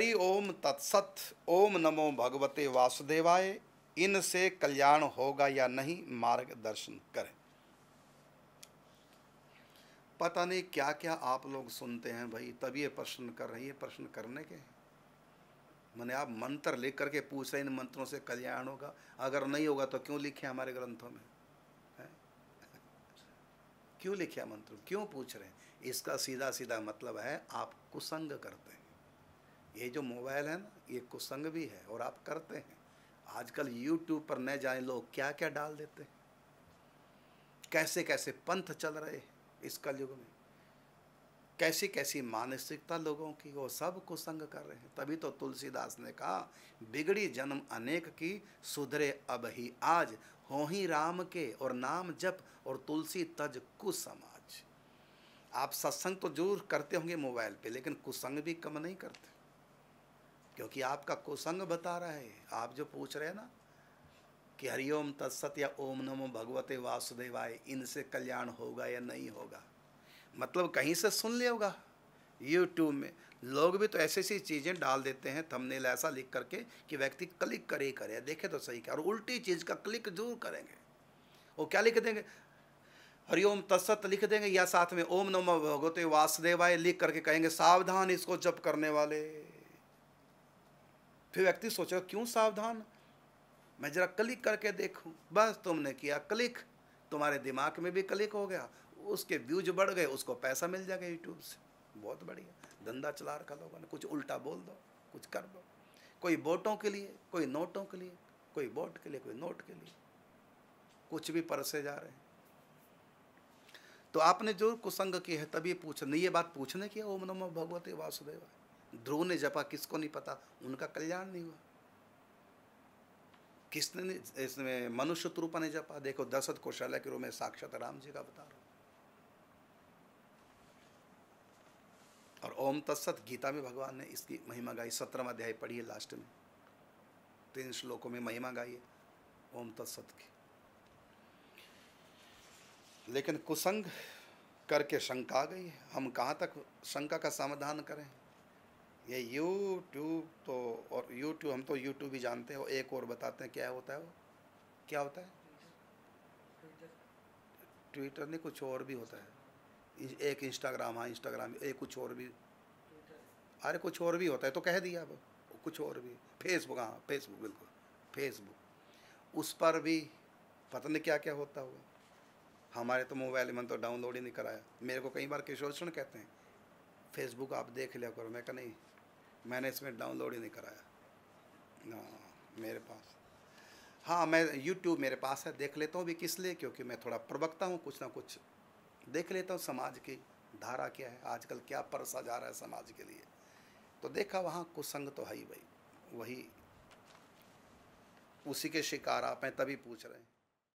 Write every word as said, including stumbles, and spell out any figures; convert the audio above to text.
हरि ओम तत्सत ओम नमो भगवते वासुदेवाय। इनसे कल्याण होगा या नहीं मार्गदर्शन करें। पता नहीं क्या क्या आप लोग सुनते हैं भाई, तब ये प्रश्न कर रहे हैं। ये प्रश्न करने के मैंने आप मंत्र लिख करके पूछ रहे, इन मंत्रों से कल्याण होगा, अगर नहीं होगा तो क्यों लिखे हमारे ग्रंथों में है? क्यों लिखे मंत्र, क्यों पूछ रहे हैं? इसका सीधा सीधा मतलब है आप कुसंग करते हैं। ये जो मोबाइल है ना, ये कुसंग भी है और आप करते हैं। आजकल यूट्यूब पर न जाए लोग क्या क्या डाल देते हैं, कैसे कैसे पंथ चल रहे हैं इस कलयुग में, कैसी कैसी मानसिकता लोगों की, वो सब कुसंग कर रहे हैं। तभी तो तुलसीदास ने कहा, बिगड़ी जन्म अनेक की सुधरे अब ही आज, हो ही राम के और नाम जप और तुलसी तज कुसमाज। आप सत्संग तो जरूर करते होंगे मोबाइल पे, लेकिन कुसंग भी कम नहीं करते, क्योंकि आपका कुसंग बता रहा है। आप जो पूछ रहे हैं ना कि हरिओम तत्सत या ओम नमो भगवते वासुदेवाय, इनसे कल्याण होगा या नहीं होगा, मतलब कहीं से सुन लिया होगा। यूट्यूब में लोग भी तो ऐसी ऐसी चीज़ें डाल देते हैं, थंबनेल ऐसा लिख करके कि व्यक्ति क्लिक करे ही करे, देखे तो सही क्या, और उल्टी चीज़ का क्लिक जरूर करेंगे। वो क्या लिख देंगे, हरिओम तत्सत लिख देंगे या साथ में ओम नमो भगवते वासुदेवाय लिख करके कहेंगे सावधान इसको जप करने वाले। फिर व्यक्ति सोचेगा क्यों सावधान, मैं जरा क्लिक करके देखूं। बस तुमने किया क्लिक, तुम्हारे दिमाग में भी क्लिक हो गया, उसके व्यूज बढ़ गए, उसको पैसा मिल जाएगा यूट्यूब से। बहुत बढ़िया धंधा चला रखा लोगों ने, कुछ उल्टा बोल दो, कुछ कर दो, कोई वोटों के लिए, कोई नोटों के लिए, कोई वोट के लिए, कोई नोट के लिए, कुछ भी परसे जा रहे हैं। तो आपने जो कुसंग की है तभी पूछ नहीं, ये बात पूछने की है ओम नमो भगवते वासुदेवाय। ध्रुव ने जपा, किसको नहीं पता, उनका कल्याण नहीं हुआ। किसने, इसमें मनुष्य त्रुपा ने जपा, देखो दशरथ कौशल्या के रूप में साक्षात राम जी का बता रहा हूं। और ओम तत्सत गीता में भगवान ने इसकी महिमा गाई, सत्रहवां अध्याय पढ़िए, लास्ट में तीन श्लोकों में महिमा गाई है ओम तत्सत की। लेकिन कुसंग करके शंका आ गई, हम कहाँ तक शंका का समाधान करें? ये यूट्यूब तो, और यूट्यूब हम तो यूट्यूब ही जानते हैं। एक और बताते हैं क्या होता है, वो क्या होता है, ट्विटर नहीं, कुछ और भी होता है, एक इंस्टाग्राम, हाँ इंस्टाग्राम, एक कुछ और भी, अरे कुछ और भी होता है तो कह दिया अब, कुछ और भी, फेसबुक, हाँ फेसबुक, बिल्कुल फेसबुक। उस पर भी पता नहीं क्या क्या होता हुआ। हमारे तो मोबाइल में तो डाउनलोड ही नहीं कराया। मेरे को कई बार किशोर कृष्ण कहते हैं फेसबुक आप देख लिया करो, मैं कहा नहीं मैंने इसमें डाउनलोड ही नहीं कराया ना मेरे पास। हाँ मैं यूट्यूब मेरे पास है, देख लेता हूँ भी, किस लिए, क्योंकि मैं थोड़ा प्रवक्ता हूँ, कुछ ना कुछ देख लेता हूँ समाज की धारा क्या है, आजकल क्या परसा जा रहा है समाज के लिए। तो देखा वहाँ कुसंग तो है ही भाई, वही उसी के शिकार आप हैं, तभी पूछ रहे हैं।